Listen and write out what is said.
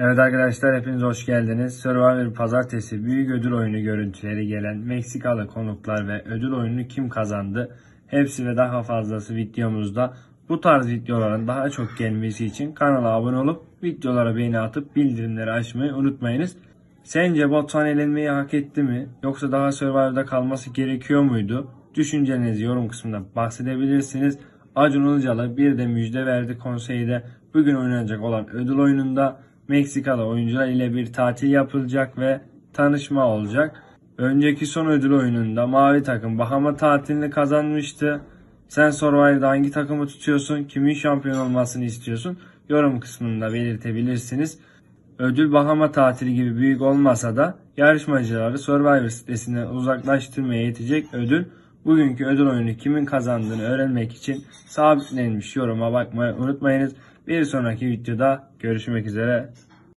Evet arkadaşlar, hepiniz hoş geldiniz. Survivor Pazartesi büyük ödül oyunu görüntüleri gelen Meksikalı konuklar ve ödül oyununu kim kazandı? Hepsi ve daha fazlası videomuzda. Bu tarz videoların daha çok gelmesi için kanala abone olup videolara beğeni atıp bildirimleri açmayı unutmayınız. Sence Botan elenmeyi hak etti mi? Yoksa daha Survivor'da kalması gerekiyor muydu? Düşüncenizi yorum kısmında bahsedebilirsiniz. Acun Ilıcalı bir de müjde verdi konseyde. Bugün oynanacak olan ödül oyununda Meksikalı oyuncular ile bir tatil yapılacak ve tanışma olacak. Önceki son ödül oyununda mavi takım Bahama tatilini kazanmıştı. Sen Survivor'da hangi takımı tutuyorsun? Kimin şampiyon olmasını istiyorsun? Yorum kısmında belirtebilirsiniz. Ödül Bahama tatili gibi büyük olmasa da yarışmacıları Survivor sitesinden uzaklaştırmaya yetecek ödül. Bugünkü ödül oyunu kimin kazandığını öğrenmek için sabitlenmiş yoruma bakmayı unutmayınız. Bir sonraki videoda görüşmek üzere.